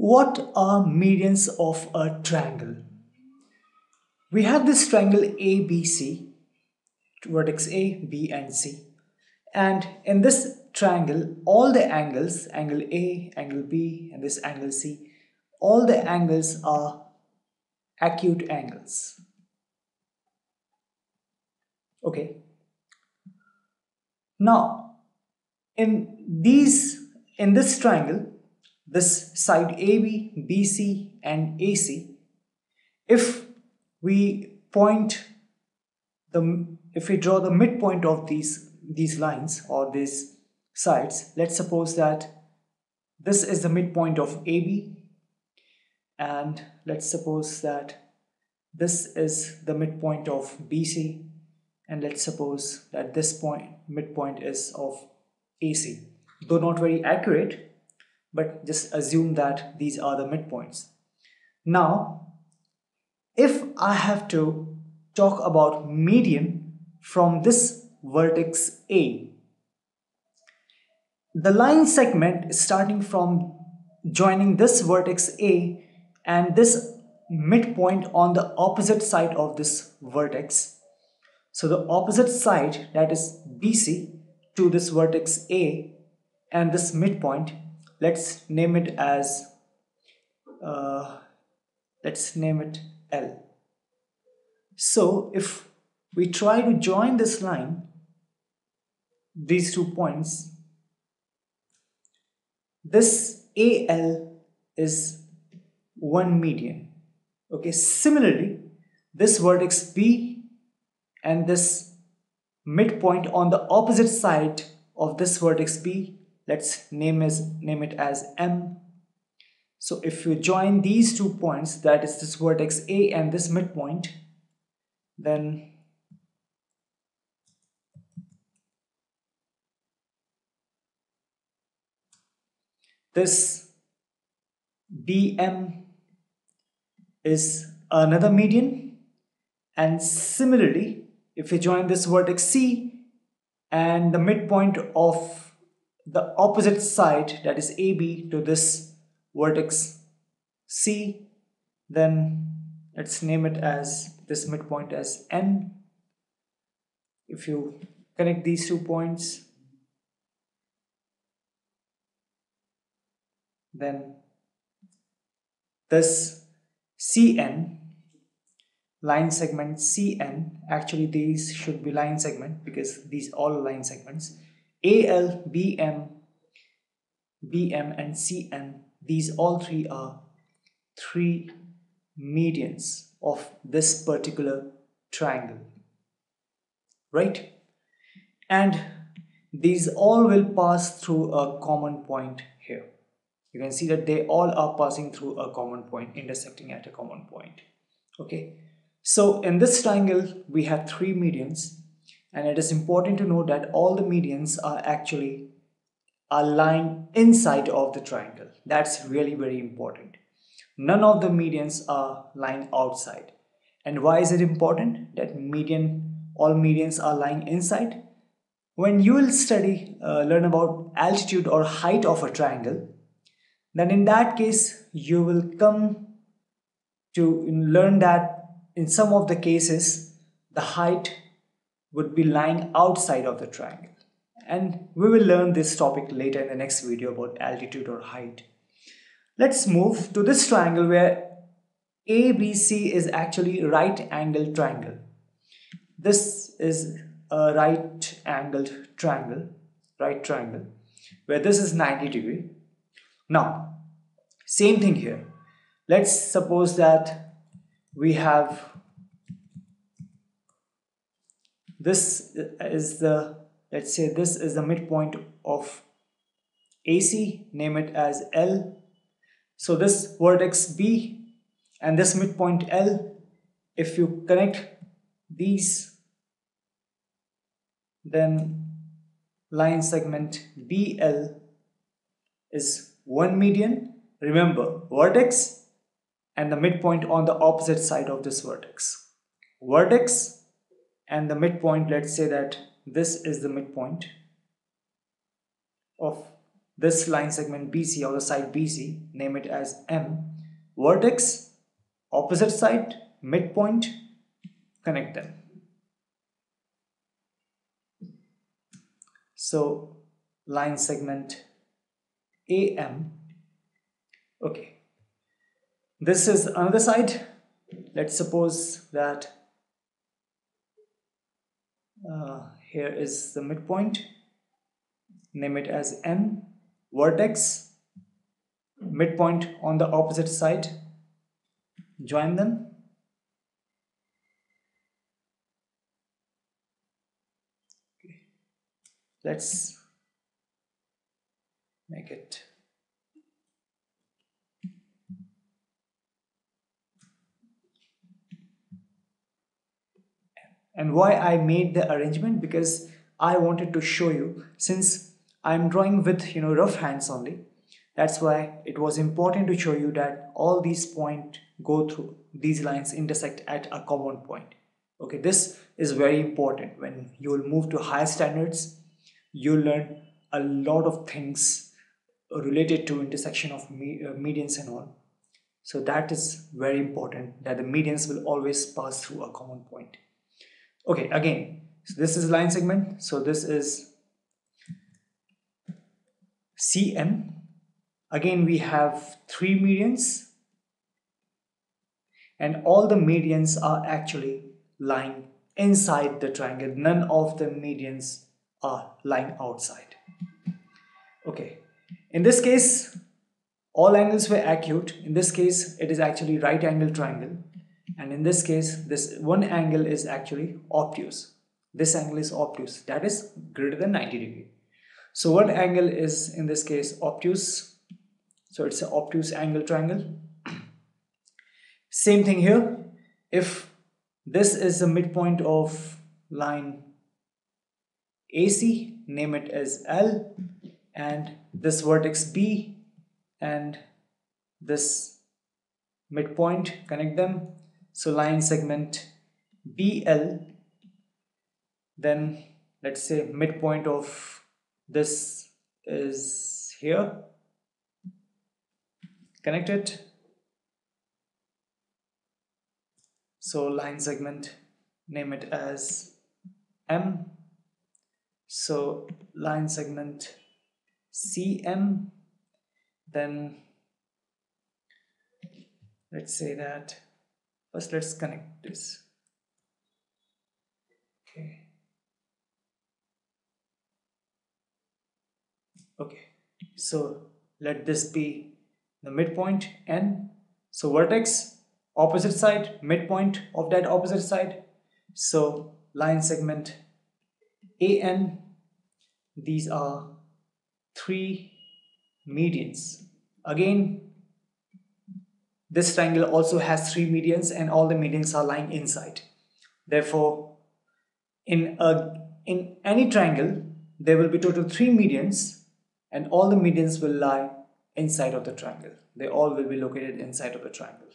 What are medians of a triangle? We have this triangle ABC, vertex A, B and C. And in this triangle, all the angles, angle A, angle B and this angle C, all the angles are acute angles. Okay. Now, in this triangle, this side AB, BC and AC, if we draw the midpoint of these lines or these sides, let's suppose that this is the midpoint of AB, and let's suppose that this is the midpoint of BC, and let's suppose that this midpoint is of AC. Though not very accurate, but just assume that these are the midpoints. Now, if I have to talk about median from this vertex A, the line segment starting from joining this vertex A and this midpoint on the opposite side of this vertex. So the opposite side, that is BC, to this vertex A and this midpoint, let's name it L. So if we try to join this line, these two points, this AL is one median. Okay, similarly, this vertex B and this midpoint on the opposite side of this vertex B, let's name it as M. So if you join these two points, that is this vertex A and this midpoint, then this BM is another median. And similarly, if you join this vertex C and the midpoint of the opposite side, that is AB, to this vertex C, then let's name it as this midpoint as N. If you connect these two points, then this CN, line segment CN, actually these should be line segment because these all are line segments, AL, BM and CN, these all three are three medians of this particular triangle, right? And these all will pass through a common point here. You can see that they all are passing through a common point, intersecting at a common point. Okay, so in this triangle we have three medians, and it is important to note that all the medians are actually aligned inside of the triangle. That's really very important. None of the medians are lying outside. And why is it important that all medians are lying inside? When you will learn about altitude or height of a triangle, then in that case you will come to learn that in some of the cases the height would be lying outside of the triangle. And we will learn this topic later in the next video about altitude or height. Let's move to this triangle where ABC is actually right angled triangle. This is a right angled triangle, where this is 90 degree. Now, same thing here. Let's suppose that we have, let's say this is the midpoint of AC, name it as L. So this vertex B and this midpoint L, if you connect these, then line segment BL is one median. Remember, vertex and the midpoint on the opposite side of this vertex. Vertex and the midpoint, let's say that this is the midpoint of this line segment BC or the side BC, name it as M, vertex, opposite side, midpoint, connect them. So line segment AM, okay, this is another side. Let's suppose that here is the midpoint, name it as M, vertex, midpoint on the opposite side, join them. Okay. Let's make it and why I made the arrangement, because I wanted to show you, since I'm drawing with rough hands only, that's why it was important to show you that all these points go through, these lines intersect at a common point. Okay, this is very important. When you'll move to higher standards, you'll learn a lot of things related to intersection of medians and all. So that is very important, that the medians will always pass through a common point. Okay, again, so this is line segment. So this is CM. Again, we have three medians, and all the medians are actually lying inside the triangle. None of the medians are lying outside. Okay, in this case, all angles were acute. In this case, it is actually right angle triangle. And in this case, this one angle is actually obtuse. This angle is obtuse, that is greater than 90 degree. So one angle is, in this case, obtuse. So it's an obtuse angle triangle. Same thing here. If this is the midpoint of line AC, name it as L, and this vertex B and this midpoint, connect them. So line segment BL, then let's say midpoint of this is here, connect it. So line segment, name it as M. So line segment CM, then let's say that first let's connect this. Okay. Okay. So let this be the midpoint N. So vertex, opposite side, midpoint of that opposite side. So line segment AN. These are three medians. Again, this triangle also has three medians, and all the medians are lying inside. Therefore, in any triangle, there will be total three medians, and all the medians will lie inside of the triangle. They all will be located inside of the triangle.